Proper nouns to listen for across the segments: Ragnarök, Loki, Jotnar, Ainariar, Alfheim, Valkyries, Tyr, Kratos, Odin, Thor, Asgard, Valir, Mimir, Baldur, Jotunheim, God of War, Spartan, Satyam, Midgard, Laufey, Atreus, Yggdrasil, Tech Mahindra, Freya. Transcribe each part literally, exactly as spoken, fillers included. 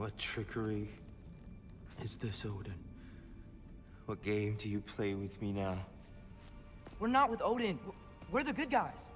What trickery is this, Odin? What game do you play with me now? We're not with Odin. We're the good guys.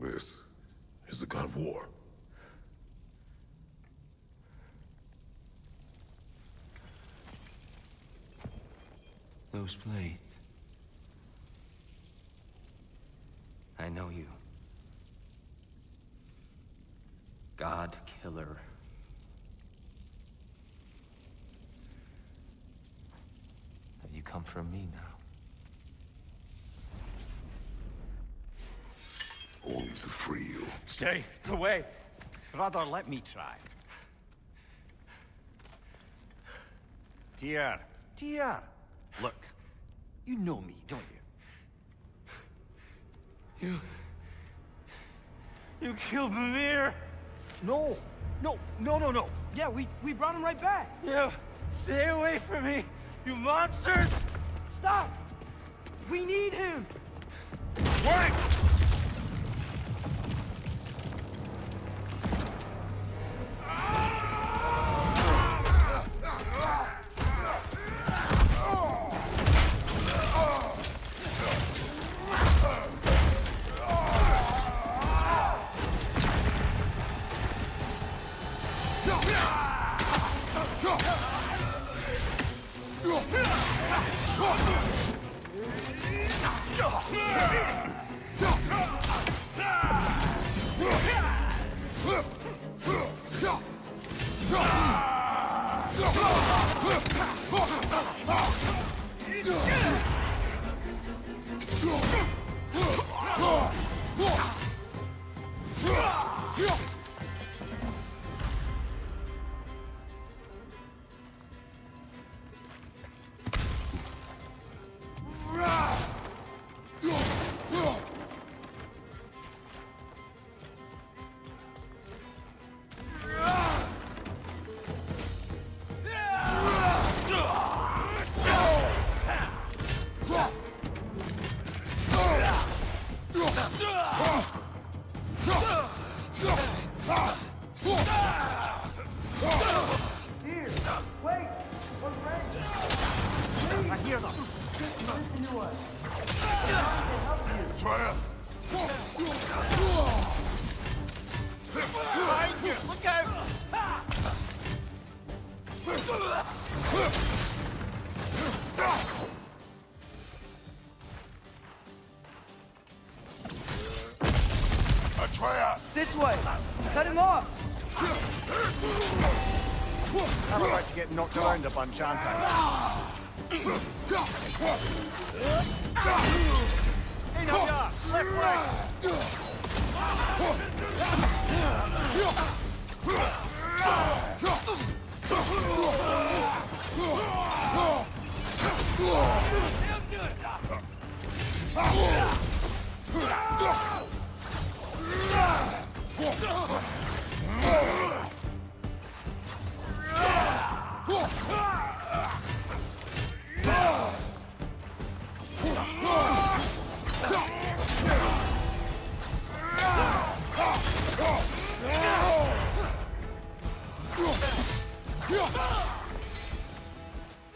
This is the God of War. Those blades. I know you. God Killer. Have you come from me now? Only to free you. Stay away! Brother, let me try. Tyr. Tyr! Look, you know me, don't you? You... You killed Mimir! No! No, no, no, no! Yeah, we, we brought him right back! Yeah, stay away from me, you monsters! Stop! We need him! Wait! This way! Cut him off! Have a right to get knocked around a bunch, aren't I? Ainariar, left right!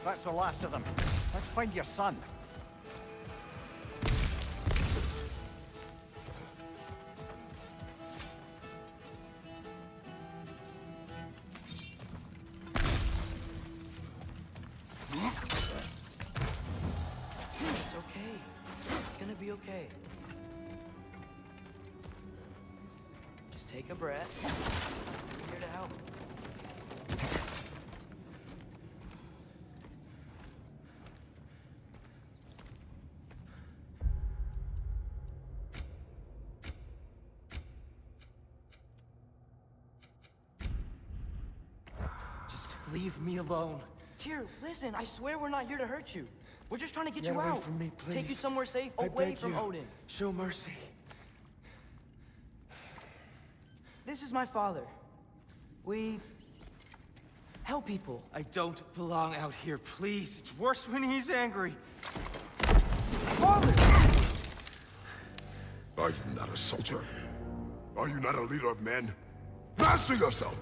That's the last of them. Let's find your son. Leave me alone. Tyr, listen, I swear we're not here to hurt you. We're just trying to get, get you away out. From me, please. Take you somewhere safe, I away from you. Odin. Show mercy. This is my father. We help people. I don't belong out here, please. It's worse when he's angry. Father! Are you not a soldier? Are you not a leader of men? Master yourself!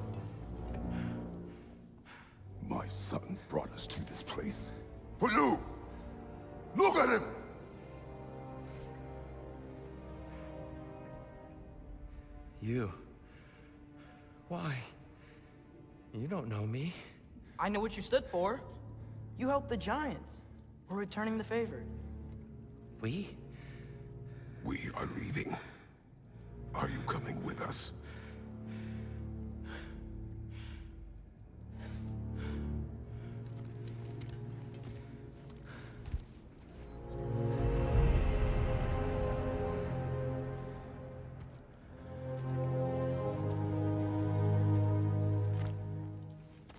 My son brought us to this place. For you! Look at him! You... Why? You don't know me. I know what you stood for. You helped the giants. We're returning the favor. We? We are leaving. Are you coming with us?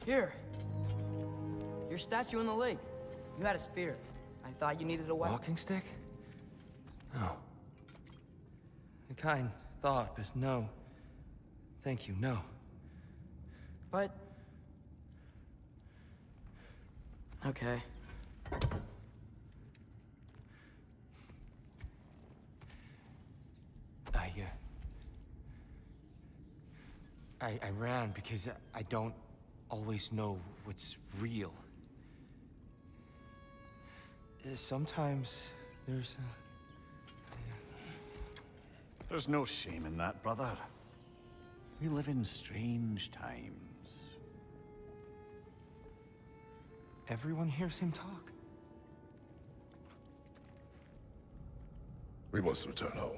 Here. Your statue in the lake. You had a spear. I thought you needed a weapon. Walking stick? No. A kind thought, but no. Thank you, no. But... Okay. I, uh... I, I ran because I, I don't... always know what's real. Sometimes there's a... There's no shame in that, brother. We live in strange times. Everyone hears him talk. We must return home.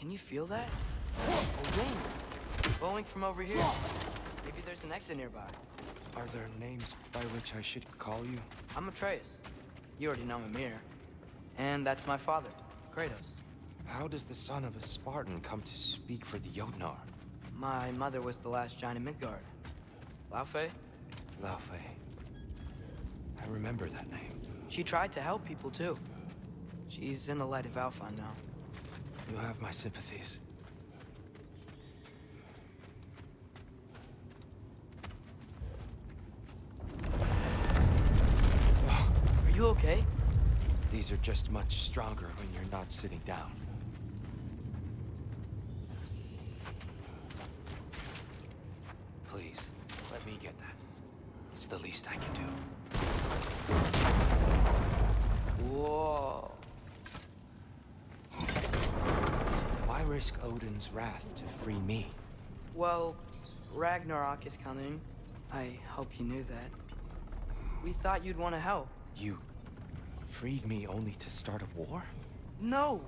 Can you feel that? A ring! Blowing from over here. Maybe there's an exit nearby. Are there names by which I should call you? I'm Atreus. You already know Mimir. And that's my father, Kratos. How does the son of a Spartan come to speak for the Jotnar? My mother was the last giant in Midgard. Laufey? Laufey. I remember that name. She tried to help people, too. She's in the light of Alfheim now. You have my sympathies. Oh. Are you okay? These are just much stronger when you're not sitting down. Please, let me get that. It's the least I can do. Whoa. Risk Odin's wrath to free me. Well, Ragnarök is coming. I hope you knew that. We thought you'd want to help. You freed me only to start a war? No.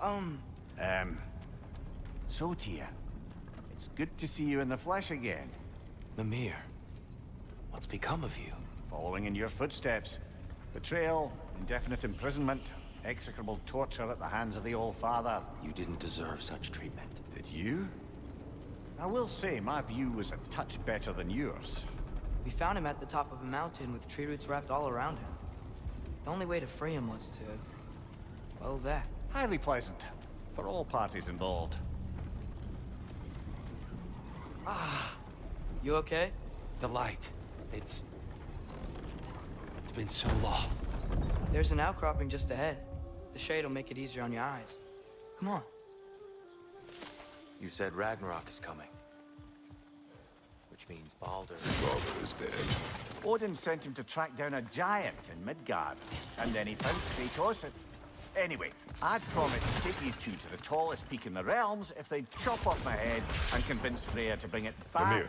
Um. Um. So, Tyr, it's good to see you in the flesh again. Mimir, what's become of you? Following in your footsteps. Betrayal, indefinite imprisonment. Execrable torture at the hands of the old father. You didn't deserve such treatment. Did you? I will say my view was a touch better than yours. We found him at the top of a mountain with tree roots wrapped all around him. The only way to free him was to... well, that. Highly pleasant. For all parties involved. Ah! You okay? The light. It's... It's been so long. There's an outcropping just ahead. The shade will make it easier on your eyes. Come on. You said Ragnarök is coming. Which means Baldur... Baldur is dead. Odin sent him to track down a giant in Midgard. And then he found Kratos and... Anyway, I'd promised to take these two to the tallest peak in the realms if they'd chop off my head and convince Freya to bring it back. Mimir.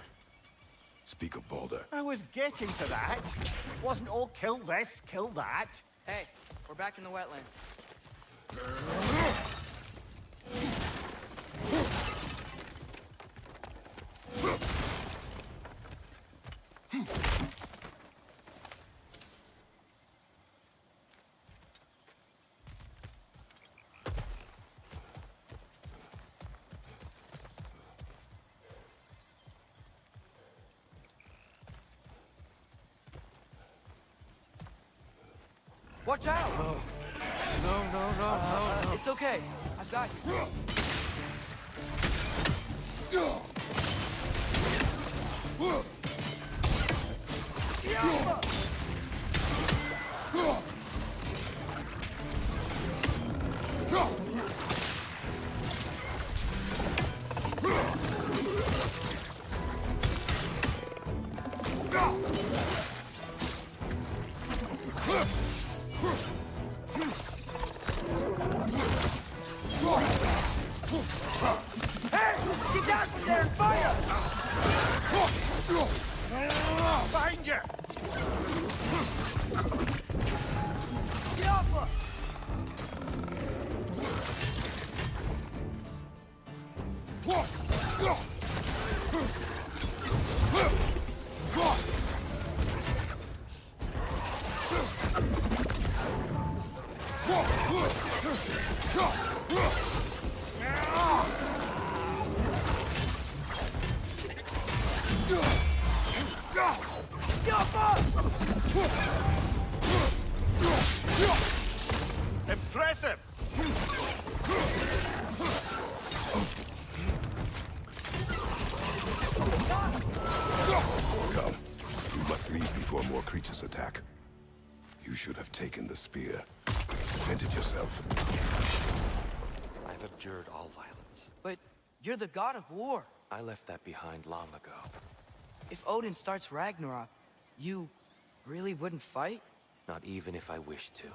Speak of Baldur. I was getting to that. It wasn't all kill this, kill that. Hey, we're back in the wetland. Watch out! Oh. No, no, no, uh, no, no. It's okay. I've got you. Hey! Get down from there and fire! Behind you! Get off her! Impressive! Come. You must leave before more creatures attack. You should have taken the spear. Defended yourself. I've abjured all violence. But you're the god of war. I left that behind long ago. If Odin starts Ragnarok, you really wouldn't fight? Not even if I wished to.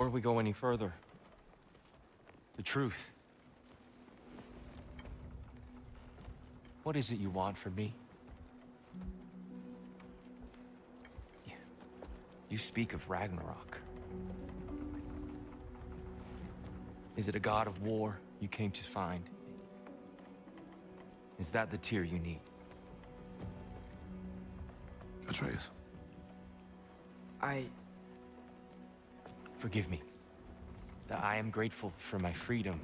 Before we go any further, the truth. What is it you want from me? Yeah. You speak of Ragnarok. Is it a god of war you came to find? Is that the Tyr you need? Atreus. I... Forgive me. I am grateful for my freedom.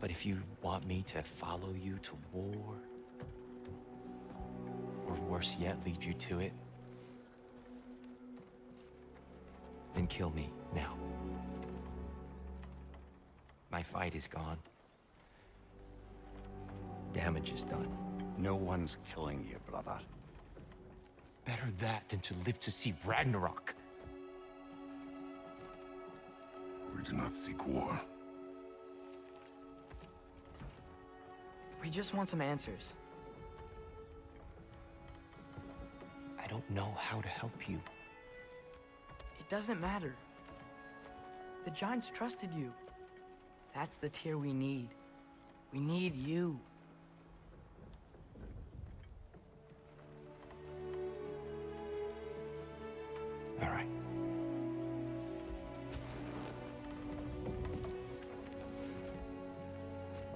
But if you want me to follow you to war, or worse yet, lead you to it, then kill me now. My fight is gone. Damage is done. No one's killing you, brother. Better that than to live to see Ragnarok. We do not seek war. We just want some answers. I don't know how to help you. It doesn't matter. The Giants trusted you. That's the Tyr we need. We need you. All right.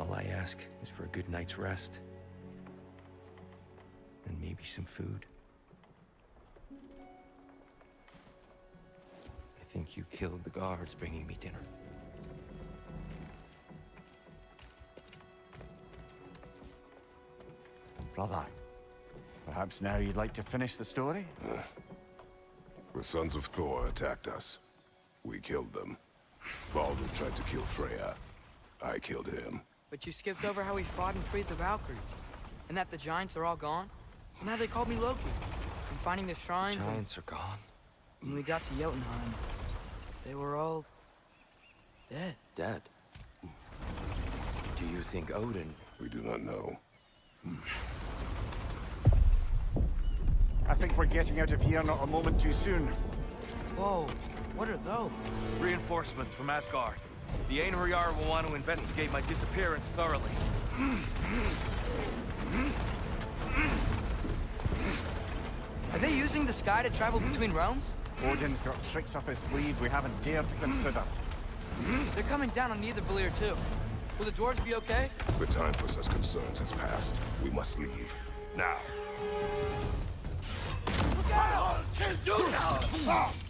All I ask is for a good night's rest, and maybe some food. I think you killed the guards bringing me dinner. Brother, perhaps now you'd like to finish the story? Uh, the sons of Thor attacked us. We killed them. Baldur tried to kill Freya. I killed him. But you skipped over how we fought and freed the Valkyries, and that the Giants are all gone, and how they called me Loki, and finding the shrines. The Giants and... are gone? When we got to Jotunheim, they were all... dead. Dead? Do you think Odin... We do not know. I think we're getting out of here not a moment too soon. Whoa, what are those? Reinforcements from Asgard. The Ainariar will want to investigate my disappearance thoroughly. Are they using the sky to travel between realms? Odin's got tricks up his sleeve we haven't dared to consider. They're coming down on either Valir too. Will the dwarves be okay? The time for such concerns has passed. We must leave. Now. Look out! Can't do now! Get off!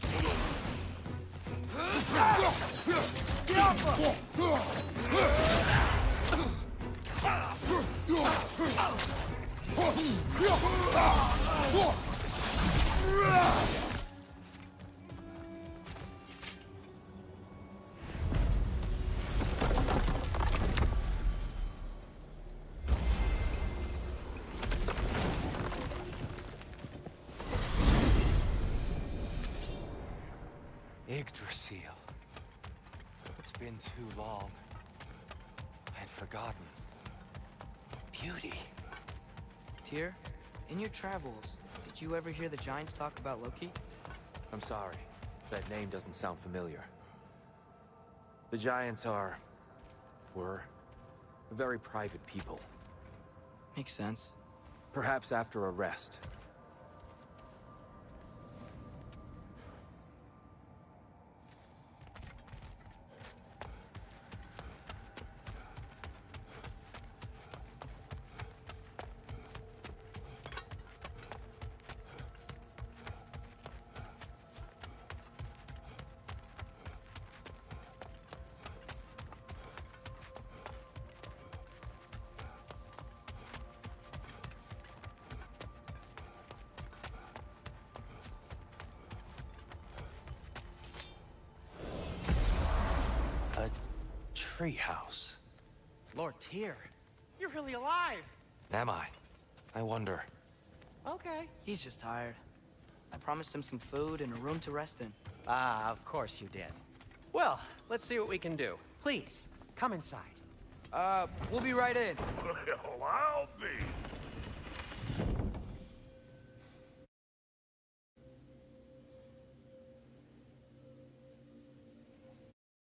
Yggdrasil. It's been too long. I'd forgotten. Beauty. Tyr, in your travels, did you ever hear the giants talk about Loki? I'm sorry. That name doesn't sound familiar. The giants are... were... a very private people. Makes sense. Perhaps after a rest. Treehouse. Lord Tyr, you're really alive. Am I? I wonder. Okay. He's just tired. I promised him some food and a room to rest in. Ah, of course you did. Well, let's see what we can do. Please, come inside. Uh, we'll be right in. Hello?